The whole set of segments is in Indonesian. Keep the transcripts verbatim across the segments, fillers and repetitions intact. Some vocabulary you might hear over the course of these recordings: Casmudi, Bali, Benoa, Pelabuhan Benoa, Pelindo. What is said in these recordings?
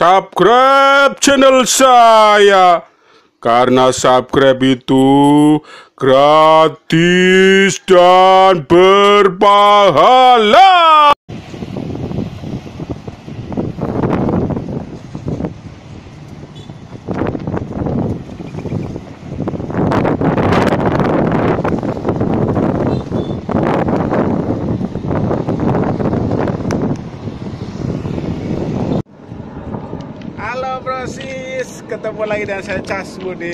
subscribe channel saya, karena subscribe itu gratis dan berpahala. Ketemu lagi dengan saya Casmudi.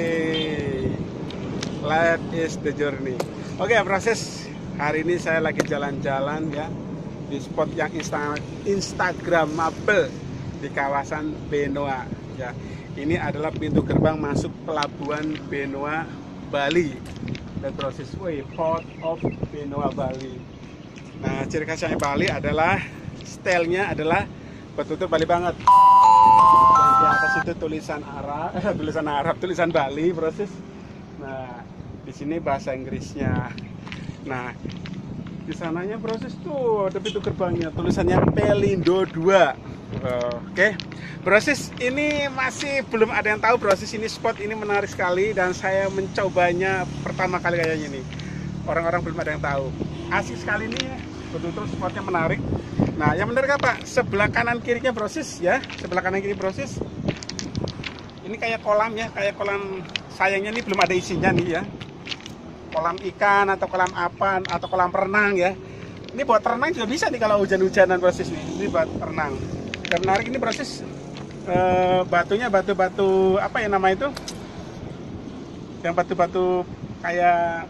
Life is the journey. Oke, okay, proses hari ini saya lagi jalan-jalan ya di spot yang insta instagramable di kawasan Benoa ya. Ini adalah pintu gerbang masuk Pelabuhan Benoa Bali dan proses way Port of Benoa Bali. Nah, ciri khasnya Bali adalah stylenya adalah betul-betul Bali banget. Di atas itu tulisan Arab, tulisan Arab, tulisan Bali, proses. Nah, di sini bahasa Inggrisnya. Nah, di sananya proses tuh, tapi itu gerbangnya tulisannya Pelindo dua. Oke, okay. Proses ini masih belum ada yang tahu proses ini, spot ini menarik sekali dan saya mencobanya pertama kali kayaknya nih. Orang-orang belum ada yang tahu. Asik sekali nih, betul-betul spotnya menarik. Nah, yang benar apa? Sebelah kanan kirinya proses ya, sebelah kanan kiri proses. Ini kayak kolam ya, kayak kolam. Sayangnya ini belum ada isinya nih ya. Kolam ikan atau kolam apa atau kolam renang ya. Ini buat renang juga bisa nih kalau hujan-hujanan proses nih. Ini buat renang. Dan menarik ini proses e, batunya batu-batu apa ya nama itu? Yang batu-batu kayak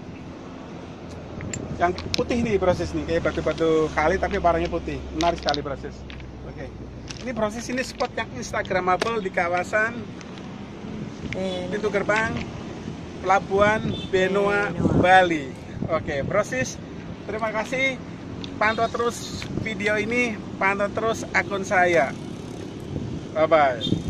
yang putih nih proses nih, kayak batu-batu kali tapi warnanya putih. Menarik sekali proses. Oke, ini proses ini spot yang instagramable di kawasan pintu gerbang Pelabuhan Benoa, Bali. Oke, proses, terima kasih. Pantau terus video ini, pantau terus akun saya. Bye-bye.